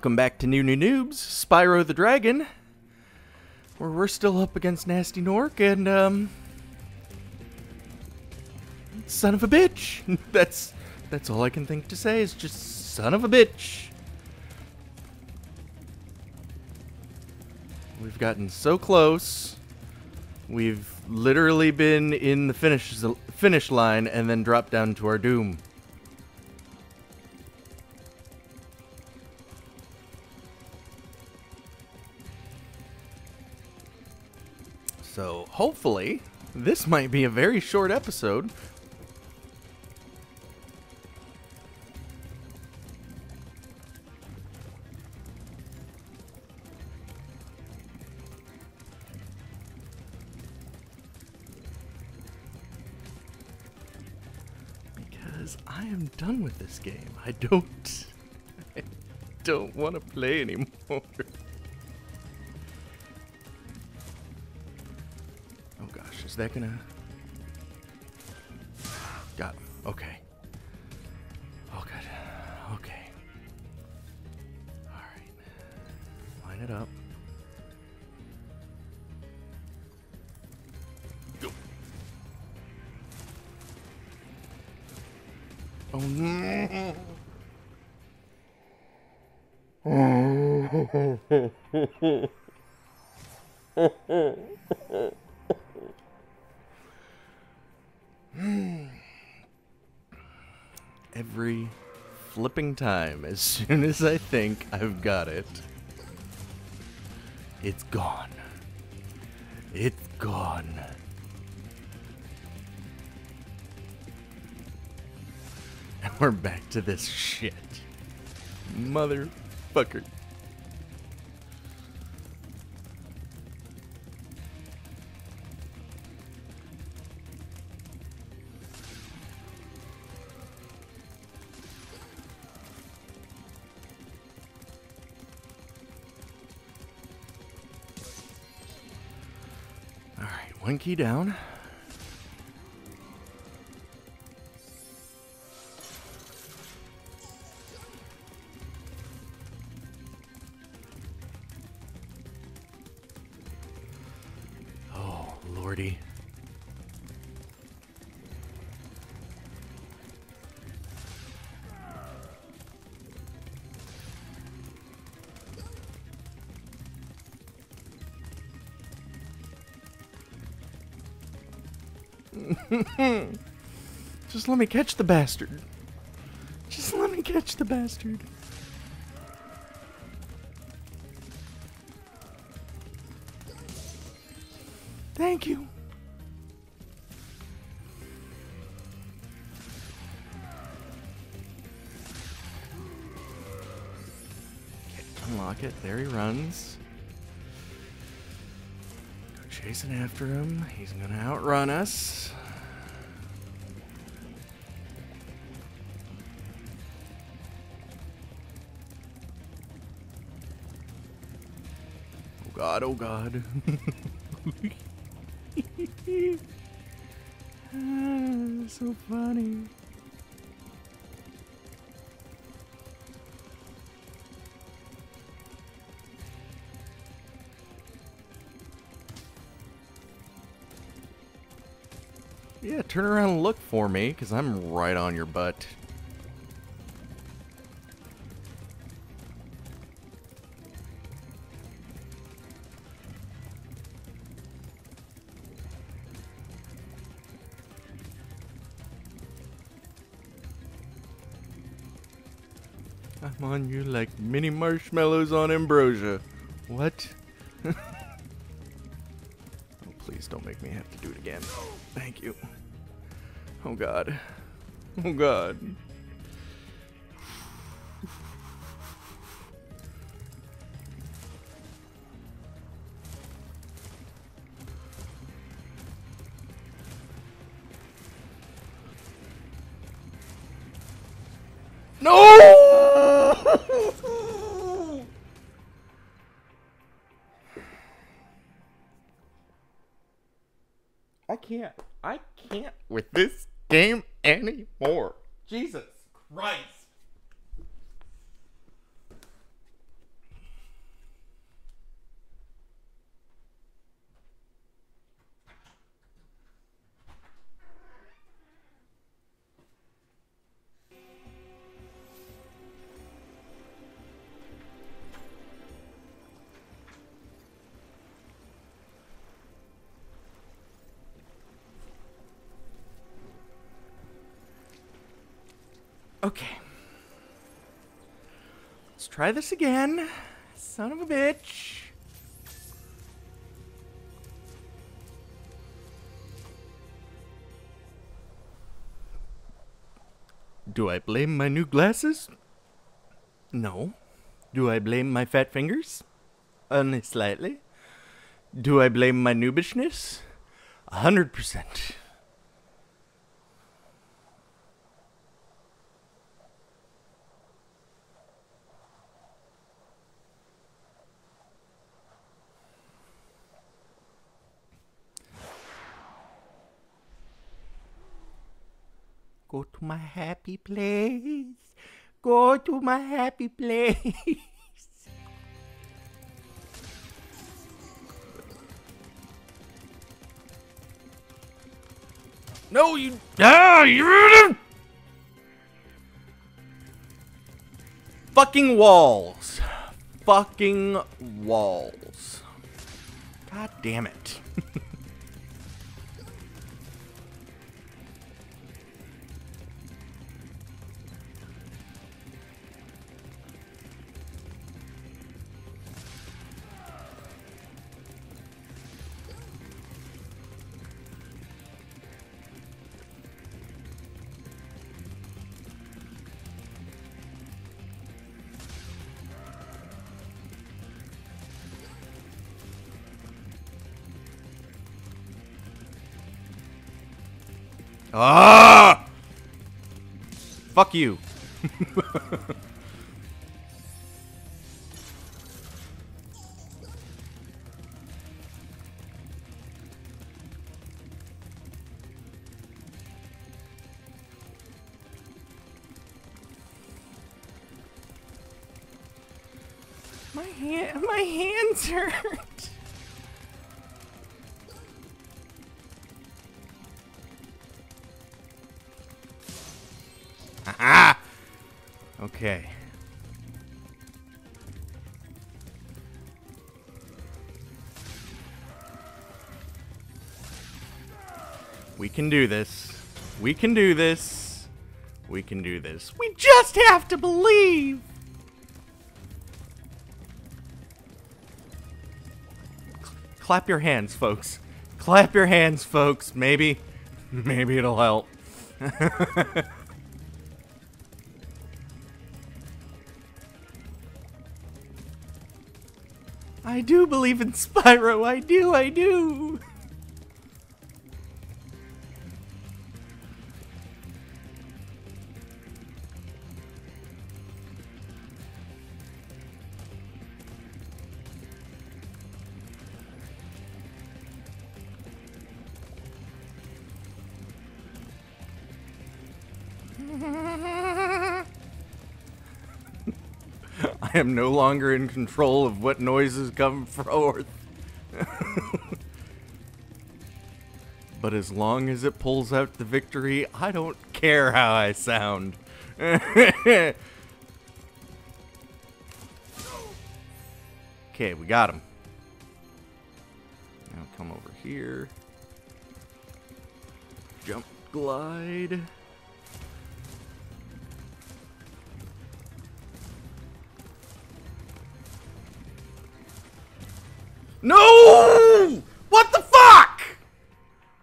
Welcome back to New New Noobs, Spyro the Dragon, where we're still up against Nasty Gnork, and, son of a bitch! That's all I can think to say, is just son of a bitch! We've gotten so close, we've literally been in the finish line and then dropped down to our doom. So, hopefully, this might be a very short episode. Because I am done with this game. I don't want to play anymore. Is that gonna... Got him. Okay. Oh, good. Okay. Alright. Line it up. Go. Oh, no. Oh. Every flipping time, as soon as I think I've got it, it's gone. It's gone. And we're back to this shit. Motherfucker. One key down. Oh, lordy. Just let me catch the bastard. Just let me catch the bastard. Thank you. Okay, unlock it. There he runs. Go chasing after him. He's gonna outrun us. God, oh God. Ah, so funny. Yeah, turn around and look for me, because I'm right on your butt. I'm on you like mini marshmallows on ambrosia. What? Oh, please don't make me have to do it again. Thank you. Oh God. Oh God. No! I can't with this game anymore. Jesus Christ. Okay. Let's try this again. Son of a bitch. Do I blame my new glasses? No. Do I blame my fat fingers? Only slightly. Do I blame my noobishness? 100%. Go to my happy place. Go to my happy place. No, you. Ah, you. Fucking walls. Fucking walls. God damn it. Ah! Fuck you. My hands hurt. Okay. We can do this. We can do this. We can do this. We just have to believe! Clap your hands, folks. Clap your hands, folks. Maybe it'll help. I do believe in Spyro, I do! I am no longer in control of what noises come forth. But as long as it pulls out the victory, I don't care how I sound. Okay, we got him. Now come over here. Jump, glide. No! What the fuck?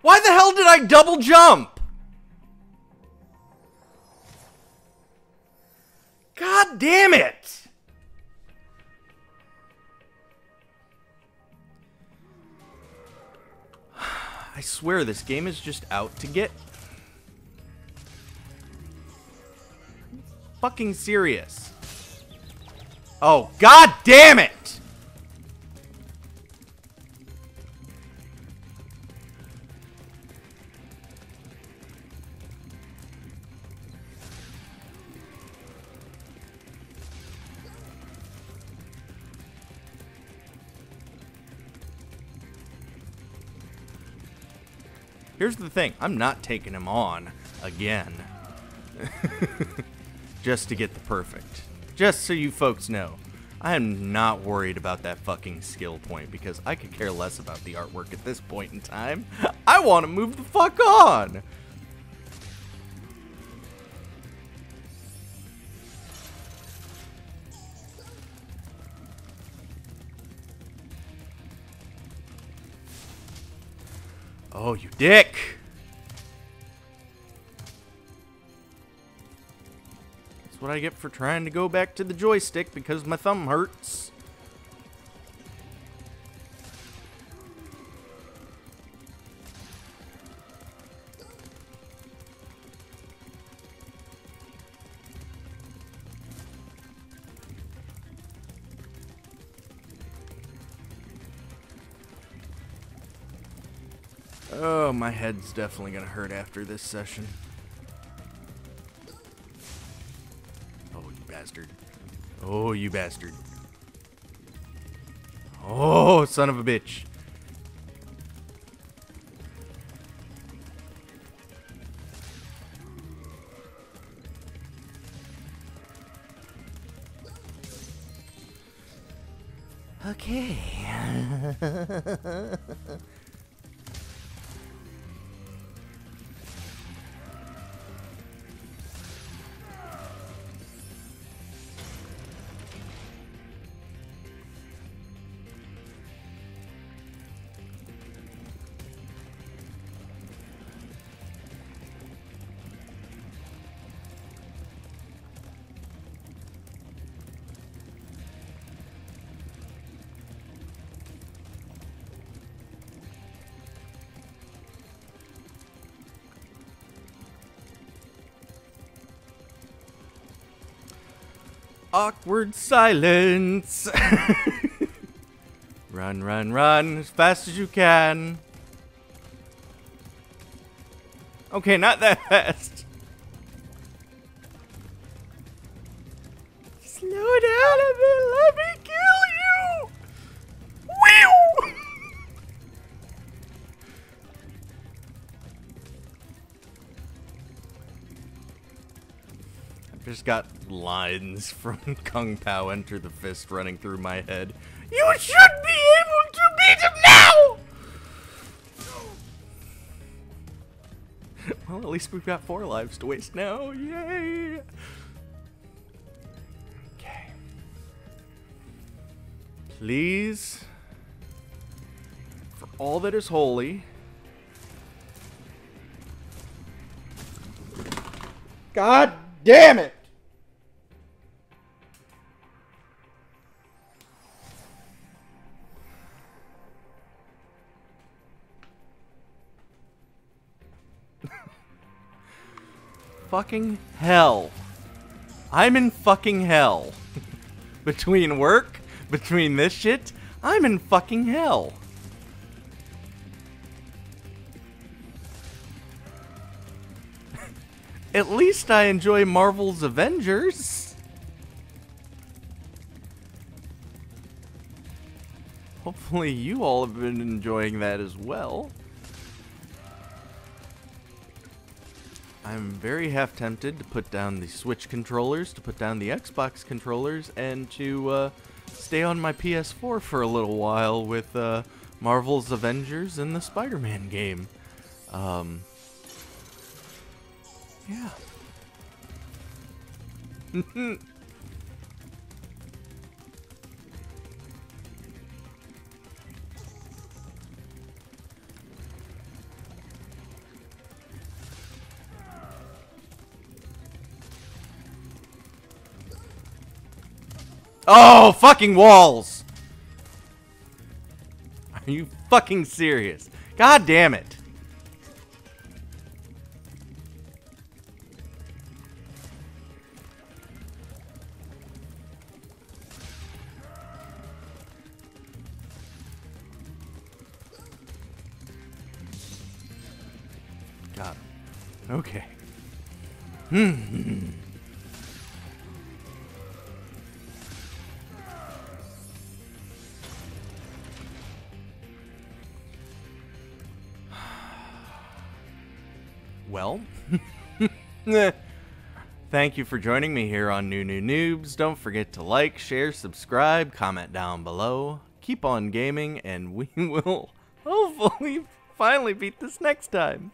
Why the hell did I double jump? God damn it! I swear this game is just out to get... fucking serious. Oh, god damn it! Here's the thing, I'm not taking him on again. Just to get the perfect. Just so you folks know, I am not worried about that fucking skill point because I could care less about the artwork at this point in time. I want to move the fuck on! Oh, you dick! That's what I get for trying to go back to the joystick because my thumb hurts. Oh, my head's definitely gonna hurt after this session. Oh, you bastard. Oh, you bastard. Oh, son of a bitch. Okay. Awkward silence. Run, run, run as fast as you can. Okay, not that fast. Slow down a bit, let me kill you. Whew! I've just got lines from Kung Pow! Enter the Fist running through my head. You should be able to beat him now! Well, at least we've got 4 lives to waste now. Yay! Okay. Please, for all that is holy. God damn it! Fucking hell. I'm in fucking hell. Between work, between this shit, I'm in fucking hell. At least I enjoy Marvel's Avengers. Hopefully you all have been enjoying that as well. I'm very half tempted to put down the Switch controllers, to put down the Xbox controllers, and to stay on my PS4 for a little while with Marvel's Avengers and the Spider-Man game. Yeah. Oh, fucking walls! Are you fucking serious? God damn it! Got it. Okay. Hmm. Well, thank you for joining me here on New New Noobs. Don't forget to like, share, subscribe, comment down below. Keep on gaming, and we will hopefully finally beat this next time.